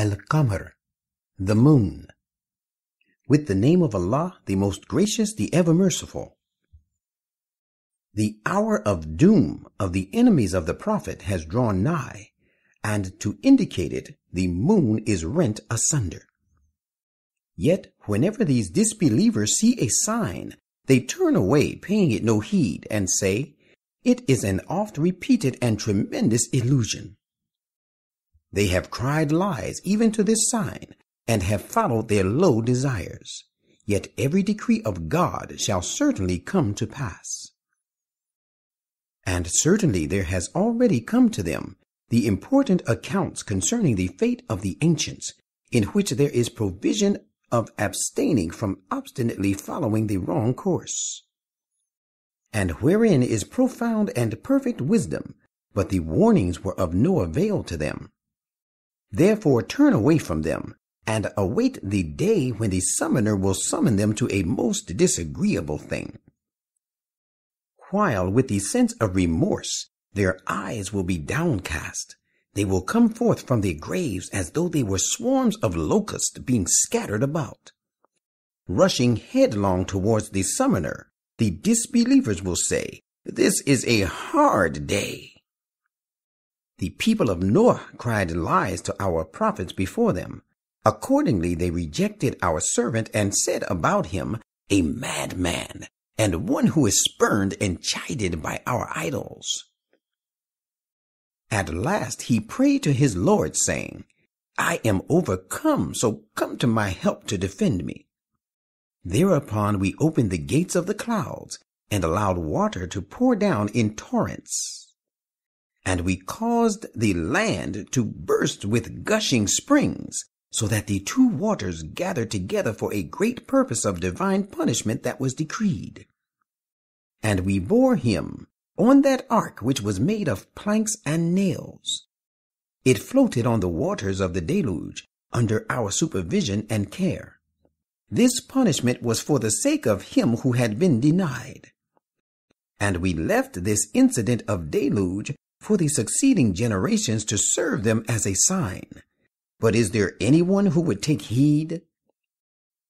Al-Qamar, the moon. With the name of Allah, the most gracious, the ever merciful. The hour of doom of the enemies of the Prophet has drawn nigh, and to indicate it, the moon is rent asunder. Yet whenever these disbelievers see a sign, they turn away, paying it no heed, and say, "It is an oft-repeated and tremendous illusion." They have cried lies even to this sign, and have followed their low desires. Yet every decree of God shall certainly come to pass. And certainly there has already come to them the important accounts concerning the fate of the ancients, in which there is provision of abstaining from obstinately following the wrong course, and wherein is profound and perfect wisdom, but the warnings were of no avail to them. Therefore turn away from them, and await the day when the summoner will summon them to a most disagreeable thing. While with the sense of remorse their eyes will be downcast, they will come forth from their graves as though they were swarms of locusts being scattered about. Rushing headlong towards the summoner, the disbelievers will say, "This is a hard day." The people of Noah cried lies to our prophets before them. Accordingly they rejected our servant and said about him, "A madman, and one who is spurned and chided by our idols." At last he prayed to his Lord, saying, "I am overcome, so come to my help to defend me." Thereupon we opened the gates of the clouds, and allowed water to pour down in torrents. And we caused the land to burst with gushing springs, so that the two waters gathered together for a great purpose of divine punishment that was decreed. And we bore him on that ark which was made of planks and nails. It floated on the waters of the deluge under our supervision and care. This punishment was for the sake of him who had been denied. And we left this incident of deluge for the succeeding generations to serve them as a sign. But is there anyone who would take heed?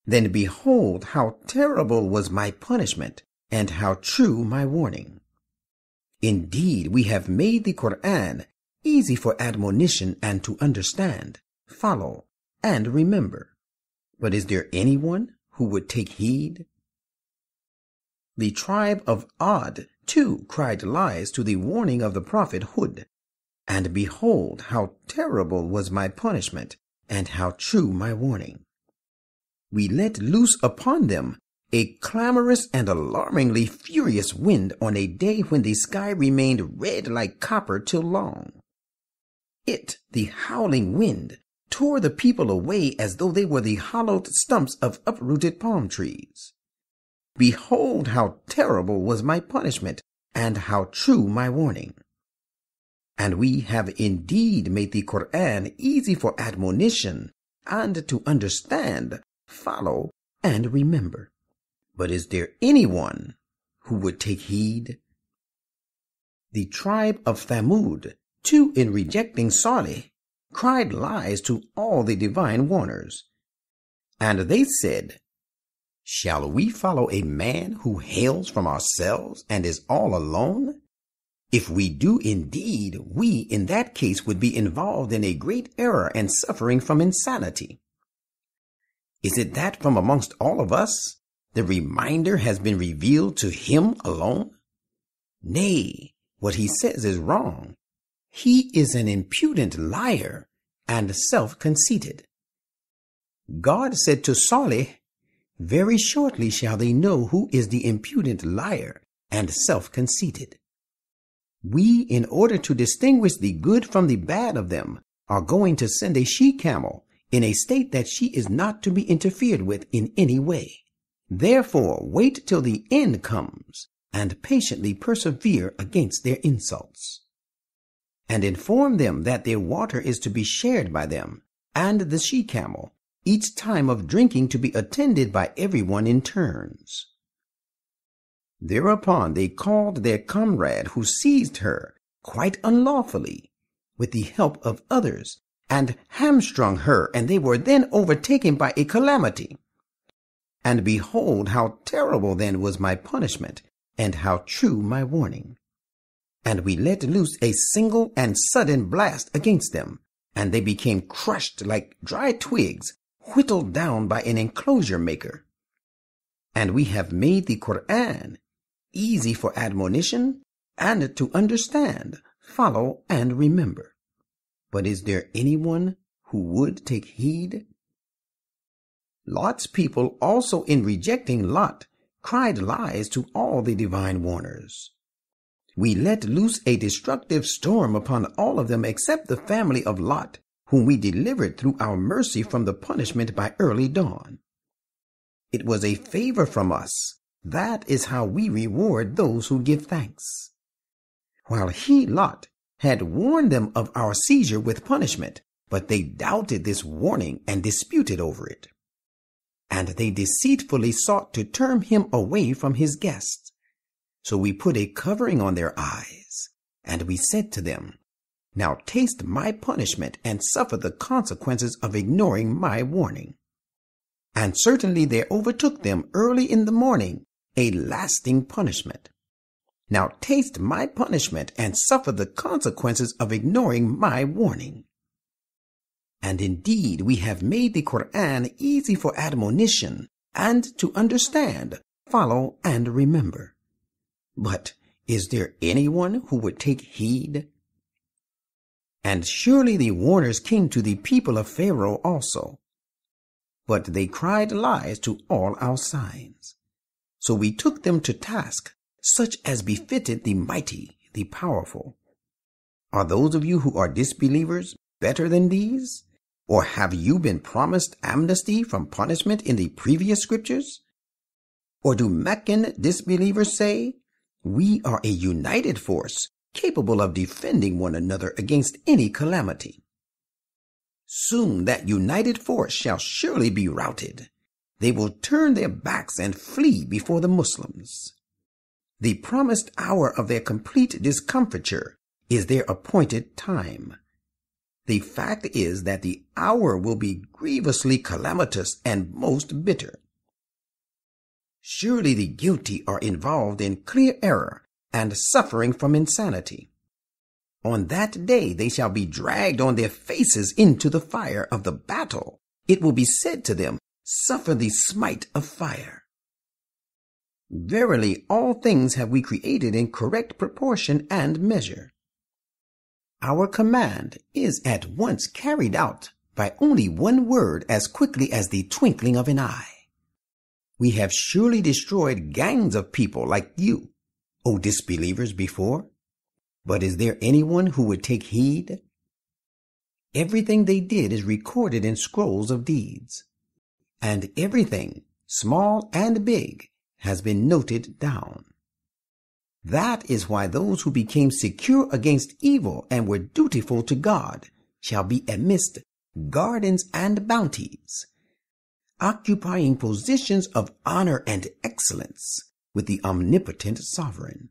Then behold how terrible was my punishment, and how true my warning. Indeed, we have made the Quran easy for admonition and to understand, follow, and remember. But is there anyone who would take heed? The tribe of Aad, too, cried lies to the warning of the prophet Hud. And behold, how terrible was my punishment, and how true my warning. We let loose upon them a clamorous and alarmingly furious wind on a day when the sky remained red like copper till long. It, the howling wind, tore the people away as though they were the hollowed stumps of uprooted palm trees. Behold, how terrible was my punishment, and how true my warning. And we have indeed made the Quran easy for admonition, and to understand, follow, and remember. But is there anyone who would take heed? The tribe of Thamud, too, in rejecting Saleh, cried lies to all the divine warners. And they said, "Shall we follow a man who hails from ourselves and is all alone? If we do indeed, we in that case would be involved in a great error and suffering from insanity. Is it that from amongst all of us, the reminder has been revealed to him alone? Nay, what he says is wrong. He is an impudent liar and self-conceited." God said to Saleh, "Very shortly shall they know who is the impudent liar and self-conceited." We, in order to distinguish the good from the bad of them, are going to send a she-camel in a state that she is not to be interfered with in any way. Therefore wait till the end comes, and patiently persevere against their insults. And inform them that their water is to be shared by them, and the she-camel, each time of drinking to be attended by everyone in turns. Thereupon they called their comrade who seized her, quite unlawfully, with the help of others, and hamstrung her, and they were then overtaken by a calamity. And behold, how terrible then was my punishment, and how true my warning. And we let loose a single and sudden blast against them, and they became crushed like dry twigs, whittled down by an enclosure maker. And we have made the Quran easy for admonition and to understand, follow, and remember. But is there anyone who would take heed? Lot's people also, in rejecting Lot, cried lies to all the divine warners. We let loose a destructive storm upon all of them except the family of Lot, whom we delivered through our mercy from the punishment by early dawn. It was a favor from us. That is how we reward those who give thanks. While he, Lot, had warned them of our seizure with punishment, but they doubted this warning and disputed over it. And they deceitfully sought to turn him away from his guests. So we put a covering on their eyes, and we said to them, Now taste my punishment and suffer the consequences of ignoring my warning. And certainly there overtook them early in the morning a lasting punishment. Now taste my punishment and suffer the consequences of ignoring my warning. And indeed, we have made the Quran easy for admonition and to understand, follow, and remember. But is there anyone who would take heed? And surely the warners came to the people of Pharaoh also. But they cried lies to all our signs. So we took them to task, such as befitted the mighty, the powerful. Are those of you who are disbelievers better than these? Or have you been promised amnesty from punishment in the previous scriptures? Or do Meccan disbelievers say, We are a united force, capable of defending one another against any calamity? Soon that united force shall surely be routed. They will turn their backs and flee before the Muslims. The promised hour of their complete discomfiture is their appointed time. The fact is that the hour will be grievously calamitous and most bitter. Surely the guilty are involved in clear error and suffering from insanity. On that day they shall be dragged on their faces into the fire of the battle. It will be said to them, Suffer the smite of fire. Verily, all things have we created in correct proportion and measure. Our command is at once carried out by only one word as quickly as the twinkling of an eye. We have surely destroyed gangs of people like you, O disbelievers, before. But is there anyone who would take heed? Everything they did is recorded in scrolls of deeds, and everything, small and big, has been noted down. That is why those who became secure against evil and were dutiful to God shall be amidst gardens and bounties, occupying positions of honor and excellence with the omnipotent sovereign.